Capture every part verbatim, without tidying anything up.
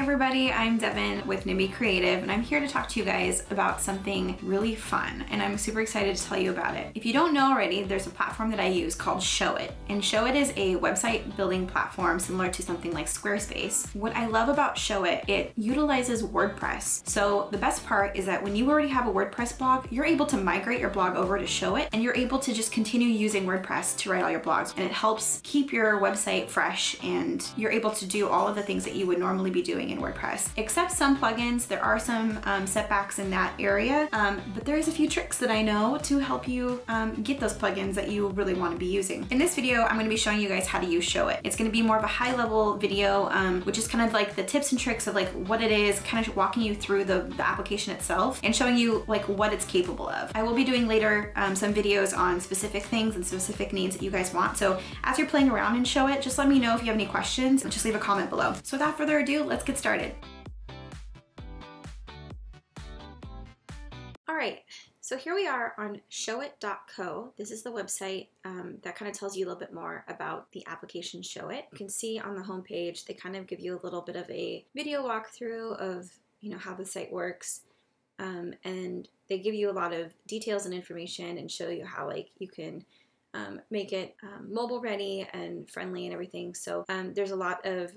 everybody, I'm Devin with Nimbi Creative, and I'm here to talk to you guys about something really fun, and I'm super excited to tell you about it. If you don't know already, there's a platform that I use called Showit, and Showit is a website building platform similar to something like Squarespace. What I love about Showit, it utilizes WordPress. So the best part is that when you already have a WordPress blog, you're able to migrate your blog over to Showit, and you're able to just continue using WordPress to write all your blogs, and it helps keep your website fresh, and you're able to do all of the things that you would normally be doing in WordPress. Except some plugins, there are some um, setbacks in that area, um, but there is a few tricks that I know to help you um, get those plugins that you really want to be using. In this video, I'm going to be showing you guys how to use Showit. It's going to be more of a high-level video, um, which is kind of like the tips and tricks of like what it is, kind of walking you through the, the application itself and showing you like what it's capable of. I will be doing later um, some videos on specific things and specific needs that you guys want. So as you're playing around in Showit, just let me know if you have any questions. Just leave a comment below. So without further ado, let's get started. All right, so here we are on showit dot co. This is the website um, that kind of tells you a little bit more about the application Showit. You can see on the homepage, they kind of give you a little bit of a video walkthrough of, you know, how the site works. Um, and they give you a lot of details and information and show you how like you can um, make it um, mobile ready and friendly and everything. So um, there's a lot of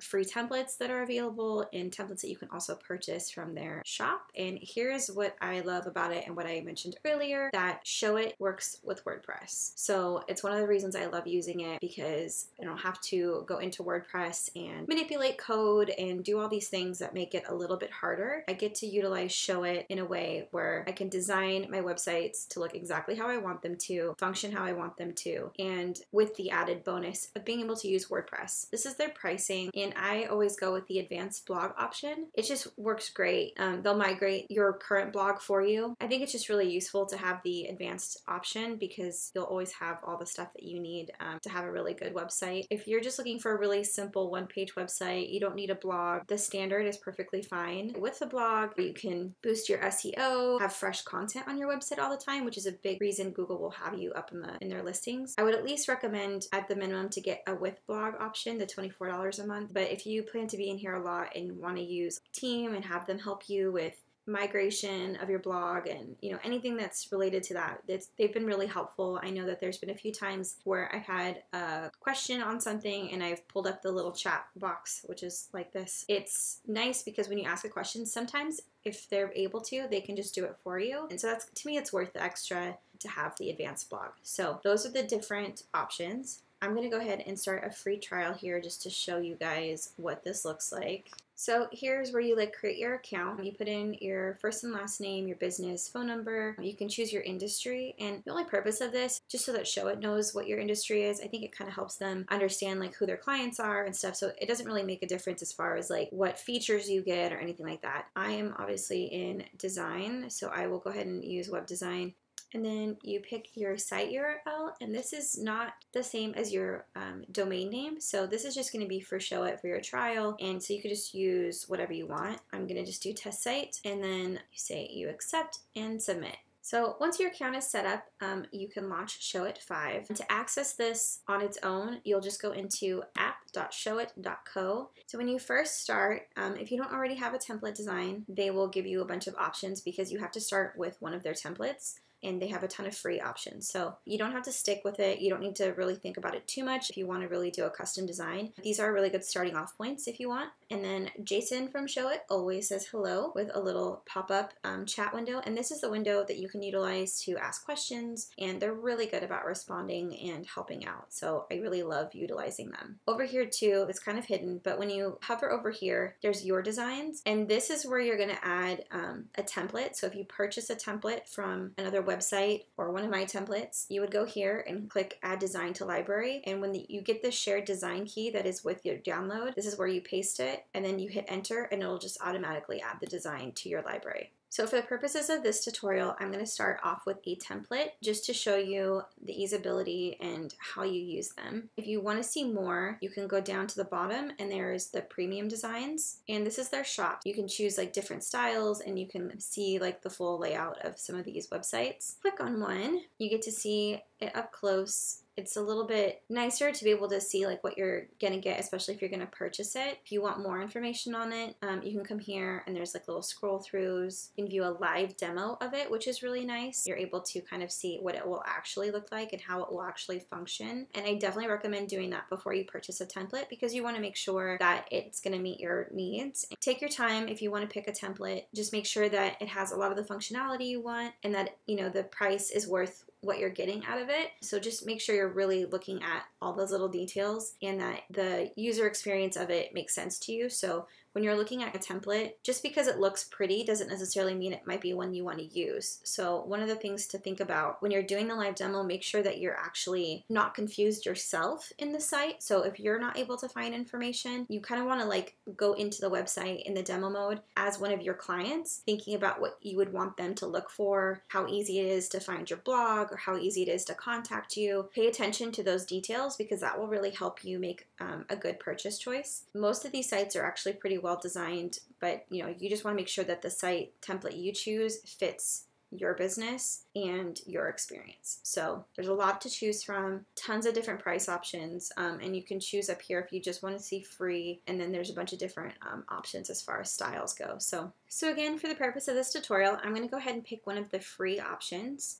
free templates that are available and templates that you can also purchase from their shop. And here's what I love about it and what I mentioned earlier, that Showit works with WordPress. So it's one of the reasons I love using it, because I don't have to go into WordPress and manipulate code and do all these things that make it a little bit harder. I get to utilize Showit in a way where I can design my websites to look exactly how I want them to, function how I want them to, and with the added bonus of being able to use WordPress. This is their pricing, and And I always go with the advanced blog option. It just works great. Um, they'll migrate your current blog for you. I think it's just really useful to have the advanced option because you'll always have all the stuff that you need um, to have a really good website. If you're just looking for a really simple one-page website, you don't need a blog. The standard is perfectly fine. With the blog, you can boost your S E O, have fresh content on your website all the time, which is a big reason Google will have you up in, the, in their listings. I would at least recommend at the minimum to get a with blog option, the twenty-four dollars a month. But if you plan to be in here a lot and want to use a team and have them help you with migration of your blog and, you know, anything that's related to that, it's, they've been really helpful. I know that there's been a few times where I've had a question on something and I've pulled up the little chat box, which is like this. It's nice because when you ask a question, sometimes if they're able to, they can just do it for you. And so that's, to me, it's worth the extra to have the advanced blog. So those are the different options. I'm going to go ahead and start a free trial here just to show you guys what this looks like. So here's where you like create your account. You put in your first and last name, your business, phone number. You can choose your industry, and the only purpose of this, just so that Showit knows what your industry is. I think it kind of helps them understand like who their clients are and stuff. So it doesn't really make a difference as far as like what features you get or anything like that. I am obviously in design, so I will go ahead and use web design. And then you pick your site U R L, and this is not the same as your um, domain name. So this is just going to be for Showit for your trial, and so you could just use whatever you want. I'm going to just do test site, and then you say you accept and submit. So once your account is set up, um, you can launch Showit five. And to access this on its own, you'll just go into app dot showit dot co. So when you first start, um, if you don't already have a template design, they will give you a bunch of options because you have to start with one of their templates. And they have a ton of free options. So you don't have to stick with it. You don't need to really think about it too much if you want to really do a custom design. These are really good starting off points if you want. And then Jason from Showit always says hello with a little pop-up um, chat window. And this is the window that you can utilize to ask questions. And they're really good about responding and helping out. So I really love utilizing them. Over here too, it's kind of hidden, but when you hover over here, there's your designs. And this is where you're gonna add um, a template. So if you purchase a template from another website or one of my templates, you would go here and click add design to library, and when the, you get the shared design key that is with your download, this is where you paste it, and then you hit enter and it'll just automatically add the design to your library. So for the purposes of this tutorial, I'm going to start off with a template just to show you the usability and how you use them. If you want to see more, you can go down to the bottom and there's the premium designs, and this is their shop. You can choose like different styles and you can see like the full layout of some of these websites. Click on one, you get to see it up close. It's a little bit nicer to be able to see like what you're gonna get, especially if you're gonna purchase it. If you want more information on it, um, you can come here and there's like little scroll throughs. You can view a live demo of it, which is really nice. You're able to kind of see what it will actually look like and how it will actually function. And I definitely recommend doing that before you purchase a template, because you wanna make sure that it's gonna meet your needs. Take your time if you wanna pick a template. Just make sure that it has a lot of the functionality you want and that, you know, the price is worth what you're getting out of it. So just make sure you're really looking at all those little details and that the user experience of it makes sense to you. So when you're looking at a template, just because it looks pretty doesn't necessarily mean it might be one you want to use. So one of the things to think about when you're doing the live demo, make sure that you're actually not confused yourself in the site. So if you're not able to find information, you kind of want to like go into the website in the demo mode as one of your clients, thinking about what you would want them to look for, how easy it is to find your blog or how easy it is to contact you. Pay attention to those details because that will really help you make um, a good purchase choice. Most of these sites are actually pretty well designed, but you know, you just want to make sure that the site template you choose fits your business and your experience. So there's a lot to choose from, tons of different price options, um, and you can choose up here if you just want to see free, and then there's a bunch of different um, options as far as styles go. So, so again, for the purpose of this tutorial, I'm going to go ahead and pick one of the free options.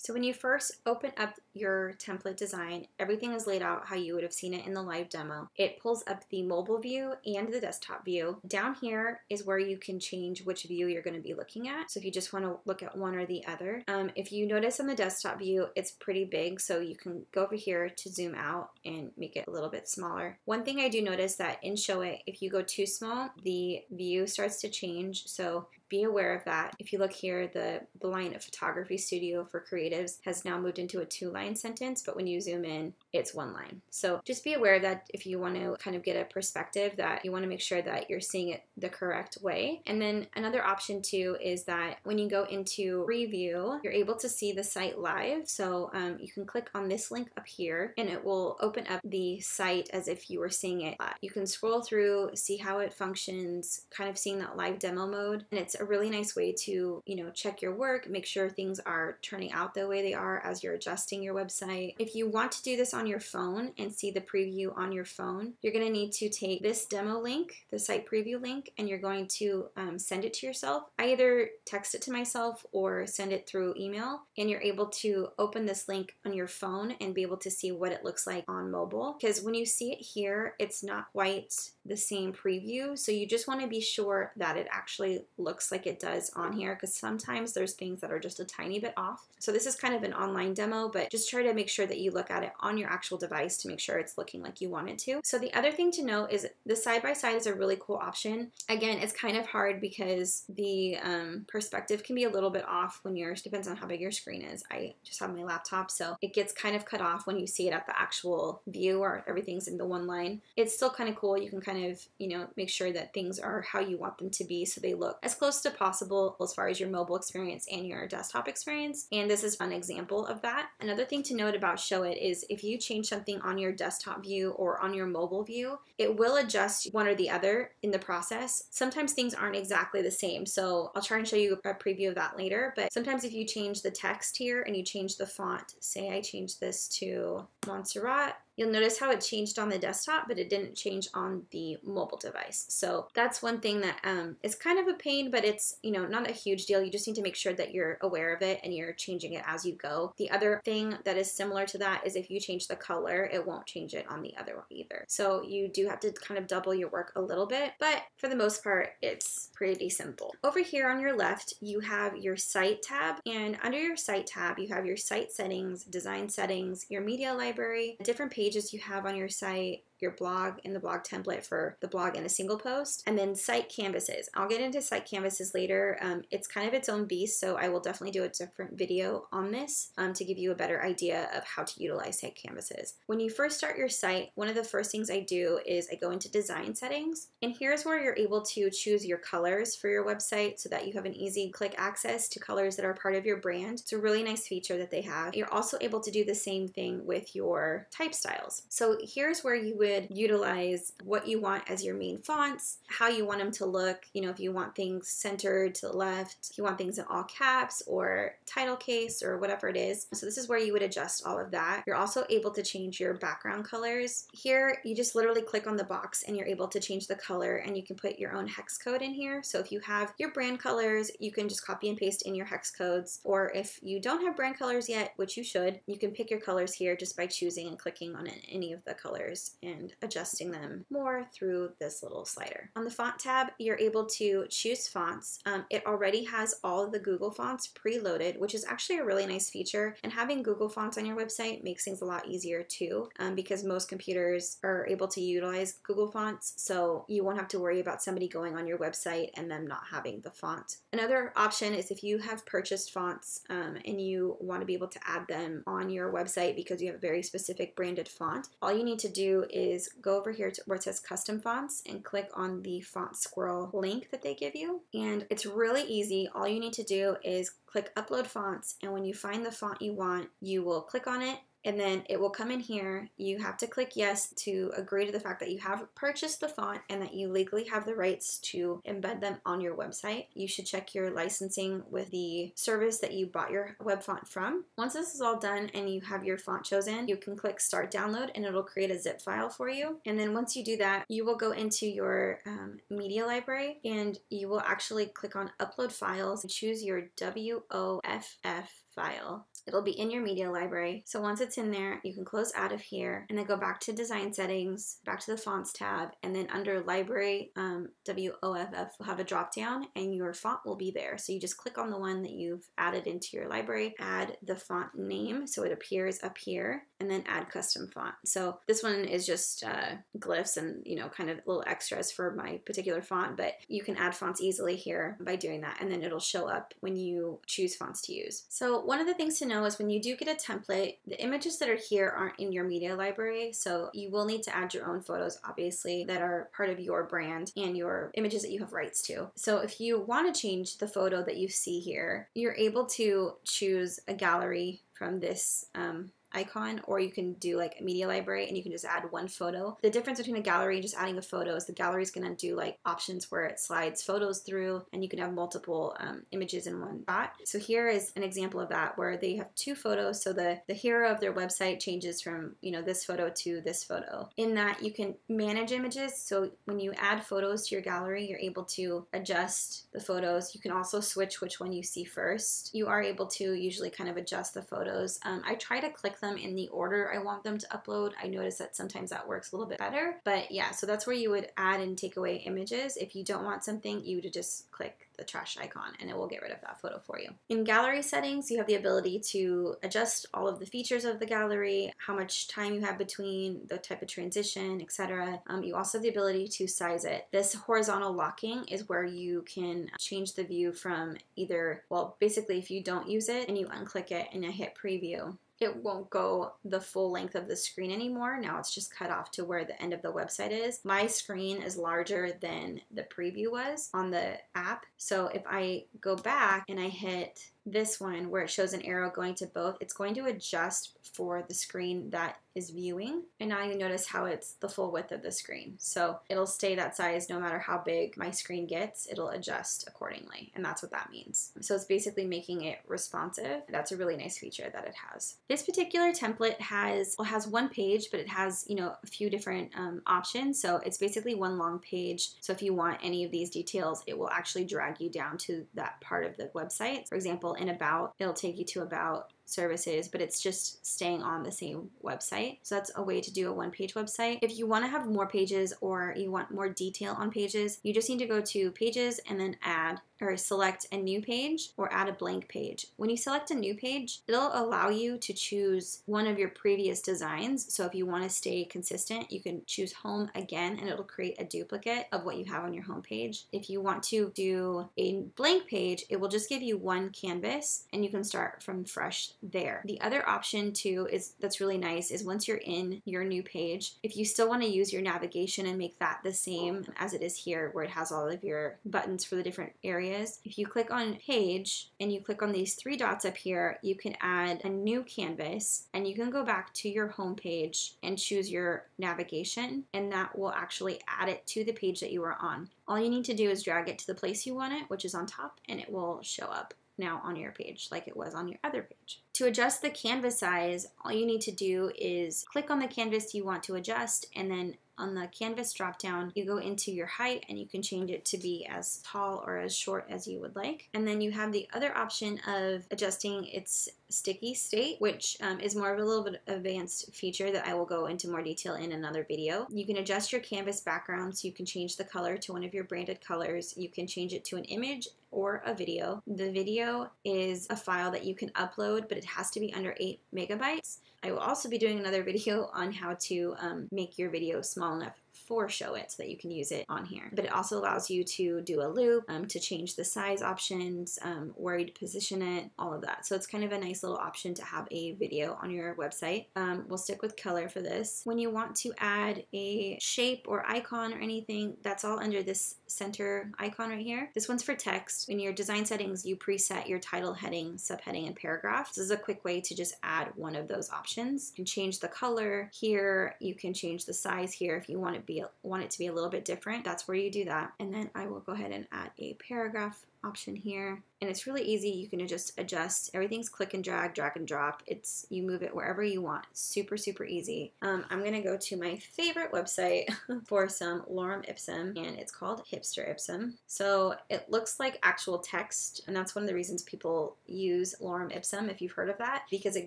So when you first open up your template design, everything is laid out how you would have seen it in the live demo. It pulls up the mobile view and the desktop view. Down here is where you can change which view you're going to be looking at. So if you just want to look at one or the other. Um, if you notice on the desktop view, it's pretty big, so you can go over here to zoom out and make it a little bit smaller. One thing I do notice that in Showit, if you go too small, the view starts to change, so be aware of that. If you look here, the, the line of photography studio for creatives has now moved into a two-line sentence, but when you zoom in, it's one line. So just be aware that if you want to kind of get a perspective, that you want to make sure that you're seeing it the correct way. And then another option too is that when you go into review, you're able to see the site live. So um, you can click on this link up here and it will open up the site as if you were seeing it live. You can scroll through, see how it functions, kind of seeing that live demo mode, and it's a really nice way to, you know, check your work, make sure things are turning out the way they are as you're adjusting your website. If you want to do this on your phone and see the preview on your phone, you're going to need to take this demo link, the site preview link, and you're going to um, send it to yourself. I either text it to myself or send it through email, and you're able to open this link on your phone and be able to see what it looks like on mobile, because when you see it here, it's not quite the same preview, so you just want to be sure that it actually looks like it does on here, because sometimes there's things that are just a tiny bit off. So this is kind of an online demo, but just try to make sure that you look at it on your actual device to make sure it's looking like you want it to. So the other thing to note is the side-by-side is a really cool option. Again, it's kind of hard because the um, perspective can be a little bit off when yours depends on how big your screen is. I just have my laptop, so it gets kind of cut off when you see it at the actual view or everything's in the one line. It's still kind of cool. You can kind of, you know, make sure that things are how you want them to be so they look as close to possible as far as your mobile experience and your desktop experience, and this is an example of that. Another thing to note about Showit is if you change something on your desktop view or on your mobile view, it will adjust one or the other in the process. Sometimes things aren't exactly the same, so I'll try and show you a preview of that later, but sometimes if you change the text here and you change the font, say I change this to Montserrat, you'll notice how it changed on the desktop, but it didn't change on the mobile device. So that's one thing that um, is kind of a pain, but it's, you know, not a huge deal. You just need to make sure that you're aware of it and you're changing it as you go. The other thing that is similar to that is if you change the color, it won't change it on the other one either. So you do have to kind of double your work a little bit, but for the most part, it's pretty simple. Over here on your left, you have your site tab, and under your site tab, you have your site settings, design settings, your media library, different pages pages you have on your site, your blog and the blog template for the blog in a single post, and then site canvases. I'll get into site canvases later. Um, it's kind of its own beast, so I will definitely do a different video on this um, to give you a better idea of how to utilize site canvases. When you first start your site, one of the first things I do is I go into design settings, and here's where you're able to choose your colors for your website so that you have an easy click access to colors that are part of your brand. It's a really nice feature that they have. You're also able to do the same thing with your type styles. So here's where you would would utilize what you want as your main fonts, how you want them to look, you know, if you want things centered to the left, if you want things in all caps or title case or whatever it is. So this is where you would adjust all of that. You're also able to change your background colors. Here, you just literally click on the box and you're able to change the color, and you can put your own hex code in here. So if you have your brand colors, you can just copy and paste in your hex codes. Or if you don't have brand colors yet, which you should, you can pick your colors here just by choosing and clicking on any of the colors and adjusting them more through this little slider. On the font tab, you're able to choose fonts. Um, it already has all of the Google Fonts preloaded, which is actually a really nice feature. And having Google Fonts on your website makes things a lot easier too, um, because most computers are able to utilize Google Fonts, so you won't have to worry about somebody going on your website and them not having the font. Another option is if you have purchased fonts um, and you want to be able to add them on your website because you have a very specific branded font, all you need to do is go over here to where it says custom fonts and click on the Font Squirrel link that they give you. And it's really easy. All you need to do is click upload fonts, and when you find the font you want, you will click on it. And then it will come in here. You have to click yes to agree to the fact that you have purchased the font and that you legally have the rights to embed them on your website. You should check your licensing with the service that you bought your web font from. Once this is all done and you have your font chosen, you can click start download and it'll create a zip file for you. And then once you do that, you will go into your um, media library and you will actually click on upload files and choose your WOFF file. It'll be in your media library. So once it's in there, you can close out of here and then go back to design settings, back to the fonts tab, and then under library, um, WOFF will have a drop down and your font will be there. So you just click on the one that you've added into your library, add the font name so it appears up here, and then add custom font. So this one is just uh, glyphs and, you know, kind of little extras for my particular font, but you can add fonts easily here by doing that, and then it'll show up when you choose fonts to use. So one of the things to know is when you do get a template, the images that are here aren't in your media library, so you will need to add your own photos, obviously, that are part of your brand and your images that you have rights to. So if you want to change the photo that you see here, you're able to choose a gallery from this um, icon, or you can do like a media library and you can just add one photo. The difference between a gallery and just adding a photo is the gallery is going to do like options where it slides photos through and you can have multiple um, images in one spot. So here is an example of that where they have two photos, so the, the hero of their website changes from, you know, this photo to this photo. In that, you can manage images, so when you add photos to your gallery, you're able to adjust the photos. You can also switch which one you see first. You are able to usually kind of adjust the photos. Um, I try to click them in the order I want them to upload. I notice that sometimes that works a little bit better, but yeah, so that's where you would add and take away images. If you don't want something, you would just click the trash icon and it will get rid of that photo for you. In gallery settings, you have the ability to adjust all of the features of the gallery, how much time you have between, the type of transition, et cetera. Um, you also have the ability to size it. This horizontal locking is where you can change the view from either, well, basically if you don't use it and you unclick it and you hit preview, it won't go the full length of the screen anymore. Now it's just cut off to where the end of the website is. My screen is larger than the preview was on the app. So if I go back and I hit this one where it shows an arrow going to both, it's going to adjust for the screen that is viewing. And now you notice how it's the full width of the screen. So it'll stay that size no matter how big my screen gets, it'll adjust accordingly. And that's what that means. So it's basically making it responsive. That's a really nice feature that it has. This particular template has, well, has one page, but it has, you know, a few different um, options. So it's basically one long page. So if you want any of these details, it will actually drag you down to that part of the website. For example, in about, it'll take you to about services, but it's just staying on the same website. So that's a way to do a one-page website. If you want to have more pages or you want more detail on pages, you just need to go to pages and then add or select a new page or add a blank page. When you select a new page, it'll allow you to choose one of your previous designs. So if you want to stay consistent, you can choose home again and it'll create a duplicate of what you have on your home page. If you want to do a blank page, it will just give you one canvas and you can start from fresh there. The other option too is that's really nice is once you're in your new page, if you still want to use your navigation and make that the same as it is here where it has all of your buttons for the different areas, if you click on page and you click on these three dots up here, you can add a new canvas and you can go back to your home page and choose your navigation, and that will actually add it to the page that you were on. All you need to do is drag it to the place you want it, which is on top, and it will show up now on your page like it was on your other page. To adjust the canvas size, all you need to do is click on the canvas you want to adjust, and then on the canvas drop down, you go into your height and you can change it to be as tall or as short as you would like. And then you have the other option of adjusting its sticky state, which um, is more of a little bit advanced feature that I will go into more detail in another video. You can adjust your canvas background, so you can change the color to one of your branded colors. You can change it to an image or a video. The video is a file that you can upload, but it has to be under eight megabytes. I will also be doing another video on how to um, make your video small enough for Showit so that you can use it on here. But it also allows you to do a loop, um, to change the size options, um, where you'd position it, all of that. So it's kind of a nice little option to have a video on your website. Um, we'll stick with color for this. When you want to add a shape or icon or anything, that's all under this center icon right here. This one's for text. In your design settings, you preset your title, heading, subheading, and paragraph. This is a quick way to just add one of those options. You can change the color here. You can change the size here if you want it to be want it to be a little bit different. That's where you do that. And then I will go ahead and add a paragraph option here, and it's really easy. You can just adjust. Everything's click and drag, drag and drop. It's you move it wherever you want. It's super super easy. Um, I'm gonna go to my favorite website for some lorem ipsum, and it's called Hipster Ipsum. So it looks like actual text, and that's one of the reasons people use lorem ipsum, if you've heard of that, because it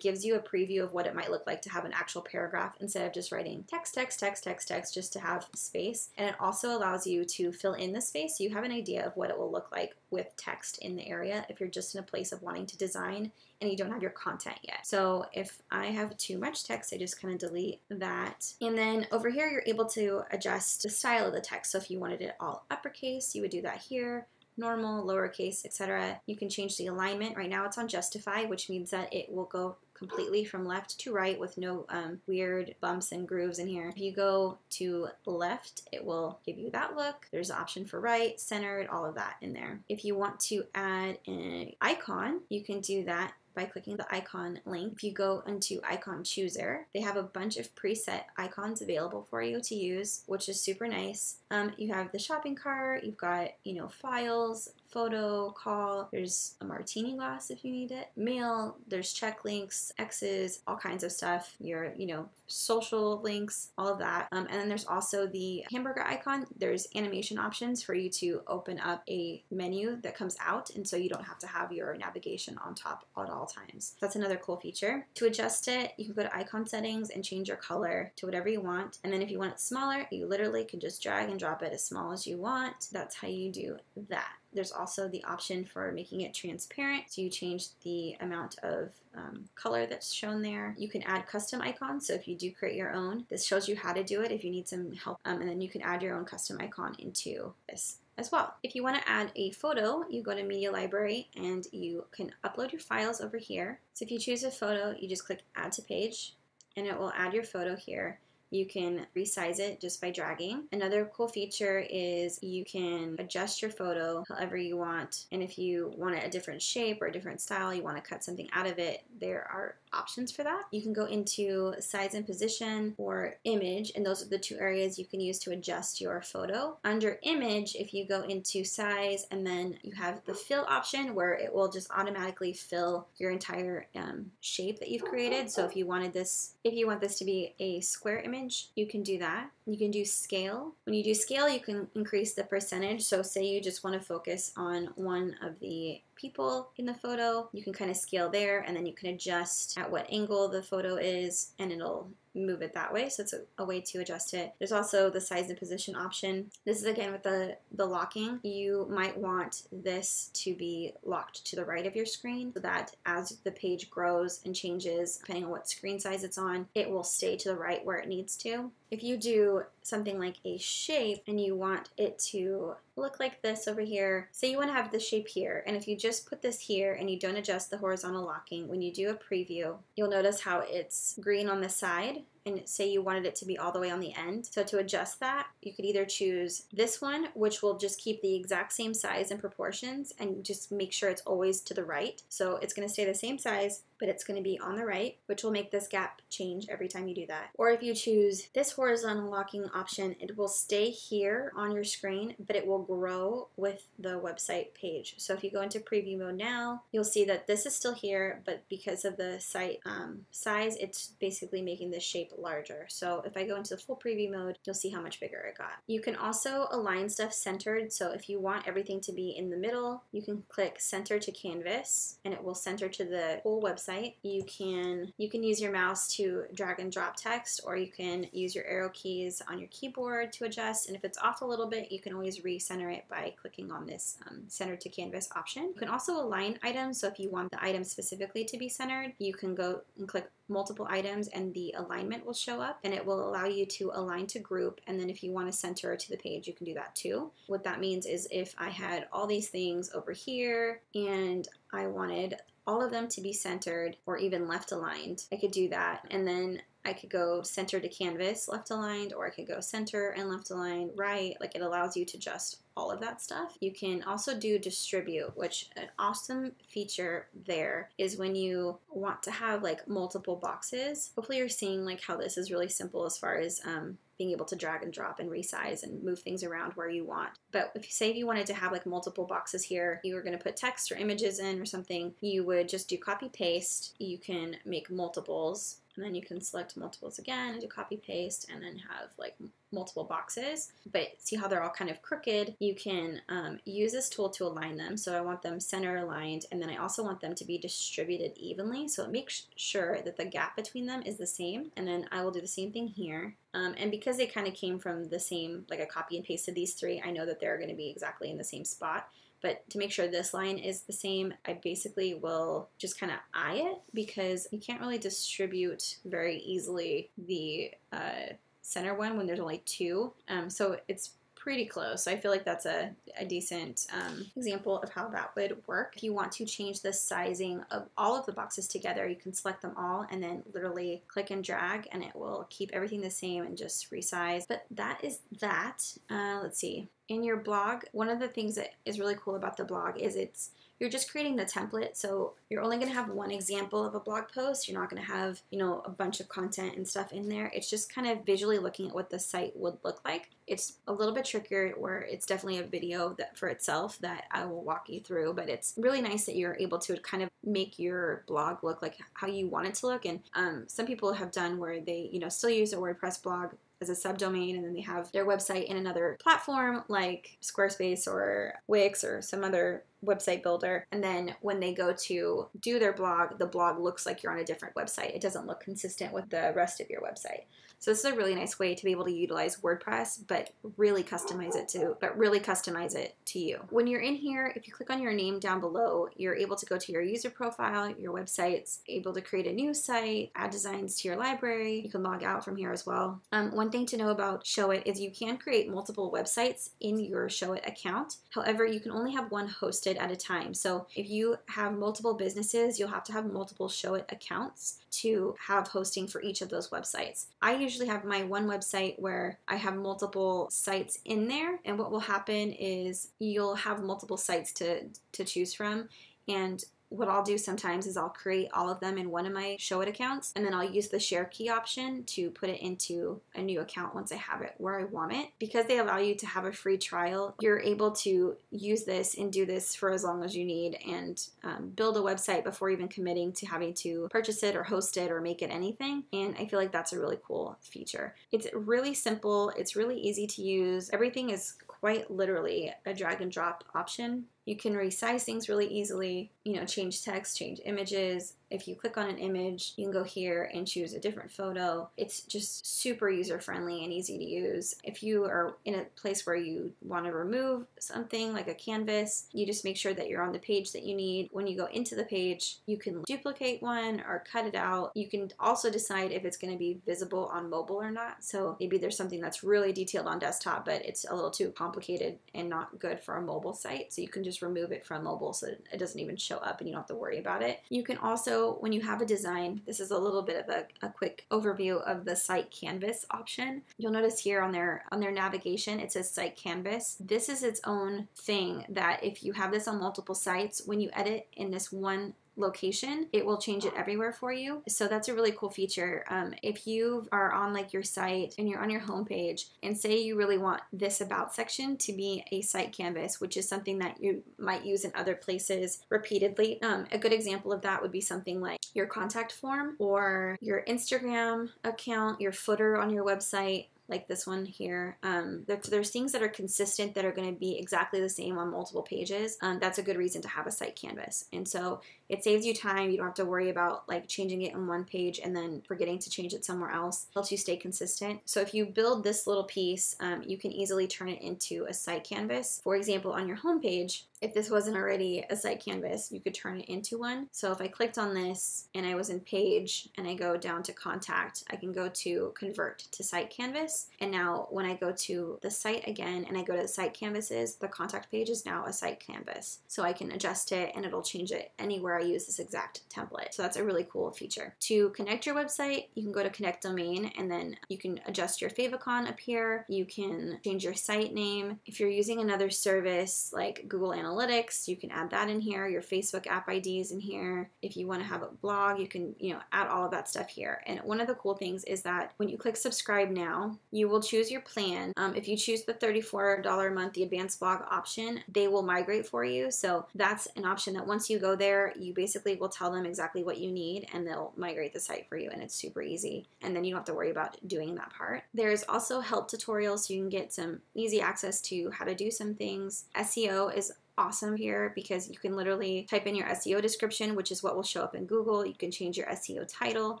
gives you a preview of what it might look like to have an actual paragraph instead of just writing text, text, text, text, text, just to have space. And it also allows you to fill in the space, so you have an idea of what it will look like with text in the area if you're just in a place of wanting to design and you don't have your content yet. So if I have too much text, I just kind of delete that. And then over here, you're able to adjust the style of the text. So if you wanted it all uppercase, you would do that here. Normal, lowercase, et cetera. You can change the alignment. Right now it's on justify, which means that it will go completely from left to right with no um, weird bumps and grooves in here. If you go to left, it will give you that look. There's an option for right, centered, all of that in there. If you want to add an icon, you can do that by clicking the icon link. If you go into icon chooser, they have a bunch of preset icons available for you to use, which is super nice. Um, you have the shopping cart, you've got, you know, files, photo, call, there's a martini glass if you need it, mail, there's check links, X's, all kinds of stuff, your, you know, social links, all of that. Um, and then there's also the hamburger icon. There's animation options for you to open up a menu that comes out, and so you don't have to have your navigation on top at all times. That's another cool feature. To adjust it, you can go to icon settings and change your color to whatever you want. And then if you want it smaller, you literally can just drag and drop it as small as you want. That's how you do that. There's also the option for making it transparent, so you change the amount of um, color that's shown there. You can add custom icons, so if you do create your own, this shows you how to do it if you need some help, um, and then you can add your own custom icon into this as well. If you want to add a photo, you go to Media Library and you can upload your files over here. So if you choose a photo, you just click Add to Page, and it will add your photo here. You can resize it just by dragging. Another cool feature is you can adjust your photo however you want. And if you want it a different shape or a different style, you want to cut something out of it, there are options for that. You can go into size and position or image, and those are the two areas you can use to adjust your photo. Under image, if you go into size and then you have the fill option where it will just automatically fill your entire um, shape that you've created. So if you wanted this, if you want this to be a square image, you can do that. You can do scale. When you do scale, you can increase the percentage. So say you just want to focus on one of the people in the photo, you can kind of scale there, and then you can adjust at what angle the photo is, and it'll move it that way. So it's a, a way to adjust it. There's also the size and position option. This is again with the, the locking. You might want this to be locked to the right of your screen so that as the page grows and changes, depending on what screen size it's on, it will stay to the right where it needs to. if you do something like a shape and you want it to look like this over here, say you want to have this shape here, and if you just put this here and you don't adjust the horizontal locking, when you do a preview, you'll notice how it's green on the side, and say you wanted it to be all the way on the end. So to adjust that, you could either choose this one, which will just keep the exact same size and proportions, and just make sure it's always to the right. So it's going to stay the same size, but it's going to be on the right, which will make this gap change every time you do that. Or if you choose this horizontal locking option, it will stay here on your screen, but it will grow with the website page. So if you go into preview mode now, you'll see that this is still here, but because of the site um, size, it's basically making this shape larger. So if I go into the full preview mode, you'll see how much bigger it got. You can also align stuff centered. So if you want everything to be in the middle, you can click center to canvas and it will center to the whole website. You can, you can use your mouse to drag and drop text, or you can use your arrow keys on your keyboard to adjust. And if it's off a little bit, you can always recenter it by clicking on this um, center to canvas option. You can also align items. So if you want the item specifically to be centered, you can go and click multiple items and the alignment will show up, and it will allow you to align to group, and then if you want to center to the page, you can do that too. What that means is if I had all these things over here and I wanted all of them to be centered or even left aligned, I could do that, and then I could go center to canvas left aligned, or I could go center and left aligned right. Like, it allows you to adjust all of that stuff. You can also do distribute, which an awesome feature there is when you want to have like multiple boxes. Hopefully you're seeing like how this is really simple as far as um, being able to drag and drop and resize and move things around where you want. But if you say if you wanted to have like multiple boxes here, you were going to put text or images in or something, you would just do copy paste. You can make multiples, and then you can select multiples again and do copy paste and then have like multiple boxes. But see how they're all kind of crooked? You can um, use this tool to align them. So I want them center aligned, and then I also want them to be distributed evenly, so it makes sure that the gap between them is the same. And then I will do the same thing here, um, and because they kind of came from the same, like I copy and pasted these three, I know that they're going to be exactly in the same spot. But to make sure this line is the same, I basically will just kind of eye it, because you can't really distribute very easily the uh, center one when there's only two. Um, so it's pretty close. So I feel like that's a, a decent um, example of how that would work. If you want to change the sizing of all of the boxes together, you can select them all and then literally click and drag, and it will keep everything the same and just resize. But that is that. Uh, let's see. In your blog, one of the things that is really cool about the blog is it's you're just creating the template, so you're only going to have one example of a blog post. You're not going to have, you know, a bunch of content and stuff in there. It's just kind of visually looking at what the site would look like. It's a little bit trickier, where it's definitely a video that for itself that I will walk you through, but it's really nice that you're able to kind of make your blog look like how you want it to look. And um, some people have done where they, you know, still use a WordPress blog as a subdomain, and then they have their website in another platform like Squarespace or Wix or some other website builder, and then when they go to do their blog, the blog looks like you're on a different website. It doesn't look consistent with the rest of your website. So this is a really nice way to be able to utilize WordPress, but really customize it to, but really customize it to you. When you're in here, if you click on your name down below, you're able to go to your user profile, your website's able to create a new site, add designs to your library. You can log out from here as well. Um, one thing to know about Showit is you can create multiple websites in your Showit account. However, you can only have one hosted at a time. So if you have multiple businesses, you'll have to have multiple Showit accounts to have hosting for each of those websites. I usually have my one website where I have multiple sites in there, and what will happen is you'll have multiple sites to, to choose from, and what I'll do sometimes is I'll create all of them in one of my Showit accounts, and then I'll use the share key option to put it into a new account once I have it where I want it. Because they allow you to have a free trial, you're able to use this and do this for as long as you need, and um, build a website before even committing to having to purchase it or host it or make it anything. And I feel like that's a really cool feature. It's really simple. It's really easy to use. Everything is quite literally a drag and drop option. You can resize things really easily, you know, change text, change images. If you click on an image, you can go here and choose a different photo. It's just super user-friendly and easy to use. If you are in a place where you want to remove something like a canvas, you just make sure that you're on the page that you need. When you go into the page, you can duplicate one or cut it out. You can also decide if it's going to be visible on mobile or not. So maybe there's something that's really detailed on desktop, but it's a little too complicated and not good for a mobile site. So you can just remove it from mobile so it doesn't even show up and you don't have to worry about it. You can also, when you have a design, this is a little bit of a, a quick overview of the site canvas option. You'll notice here on their on their navigation, it says site canvas. This is its own thing that if you have this on multiple sites, when you edit in this one location, it will change it everywhere for you. So that's a really cool feature. Um, if you are on like your site and you're on your homepage and say you really want this about section to be a site canvas, which is something that you might use in other places repeatedly. Um, a good example of that would be something like your contact form or your Instagram account, your footer on your website, like this one here. Um, there's, there's things that are consistent that are gonna be exactly the same on multiple pages. Um, that's a good reason to have a site canvas. And so it saves you time. You don't have to worry about like changing it in one page and then forgetting to change it somewhere else. It helps you stay consistent. So if you build this little piece, um, you can easily turn it into a site canvas. For example, on your homepage, if this wasn't already a site canvas, you could turn it into one. So if I clicked on this and I was in page and I go down to contact, I can go to convert to site canvas. And now when I go to the site again and I go to the site canvases, the contact page is now a site canvas. So I can adjust it and it'll change it anywhere I use this exact template. So that's a really cool feature. To connect your website, you can go to connect domain and then you can adjust your favicon up here. You can change your site name. If you're using another service like Google Analytics, Analytics, you can add that in here. Your Facebook app I D is in here. If you want to have a blog, you can, you know, add all of that stuff here. And one of the cool things is that when you click subscribe now, you will choose your plan. Um, if you choose the thirty-four dollars a month, the advanced blog option, they will migrate for you. So that's an option that once you go there, you basically will tell them exactly what you need and they'll migrate the site for you. And it's super easy. And then you don't have to worry about doing that part. There's also help tutorials. So you can get some easy access to how to do some things. S E O is awesome here because you can literally type in your S E O description, which is what will show up in Google. You can change your S E O title,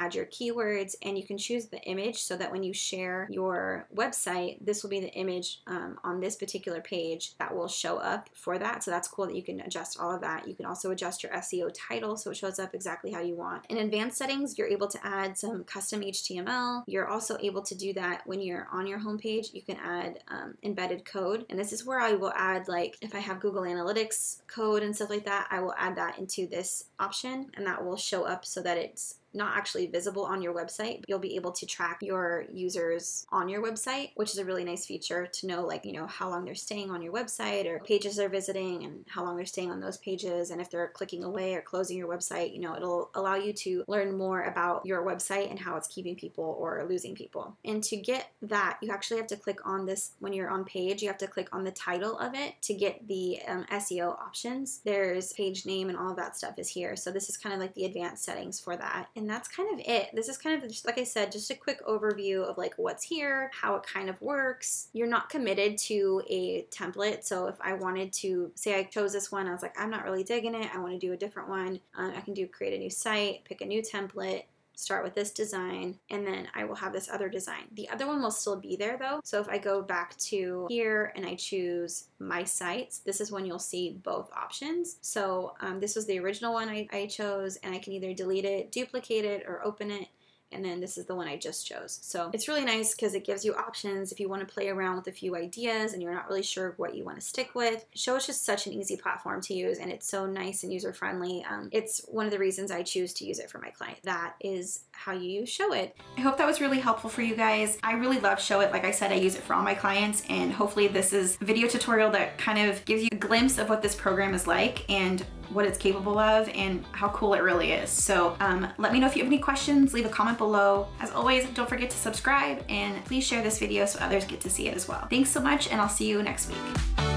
add your keywords, and you can choose the image so that when you share your website, this will be the image um, on this particular page that will show up for that. So that's cool that you can adjust all of that. You can also adjust your S E O title so it shows up exactly how you want. In advanced settings, you're able to add some custom H T M L. You're also able to do that when you're on your homepage. You can add um, embedded code. And this is where I will add, like, if I have Google Analytics Analytics code and stuff like that, I will add that into this option and that will show up so that it's not actually visible on your website. You'll be able to track your users on your website, which is a really nice feature to know, like, you know, how long they're staying on your website or pages they're visiting and how long they're staying on those pages. And if they're clicking away or closing your website, you know, it'll allow you to learn more about your website and how it's keeping people or losing people. And to get that, you actually have to click on this. When you're on page, you have to click on the title of it to get the um, S E O options. There's page name and all of that stuff is here. So this is kind of like the advanced settings for that. And And that's kind of it. This is kind of, just like I said, just a quick overview of like what's here, how it kind of works. You're not committed to a template. So if I wanted to, say I chose this one, I was like, I'm not really digging it. I want to do a different one. Um, I can do create a new site, pick a new template, start with this design, and then I will have this other design. The other one will still be there though. So if I go back to here and I choose my sites, this is when you'll see both options. So um, this was the original one I, I chose, and I can either delete it, duplicate it, or open it. And then this is the one I just chose. So it's really nice because it gives you options if you want to play around with a few ideas and you're not really sure what you want to stick with. Showit is just such an easy platform to use and it's so nice and user-friendly. Um, it's one of the reasons I choose to use it for my clients. That is how you use Showit. I hope that was really helpful for you guys. I really love Showit. Like I said, I use it for all my clients, and hopefully this is a video tutorial that kind of gives you a glimpse of what this program is like and what it's capable of and how cool it really is. So um, let me know if you have any questions, leave a comment below. As always, don't forget to subscribe and please share this video so others get to see it as well. Thanks so much and I'll see you next week.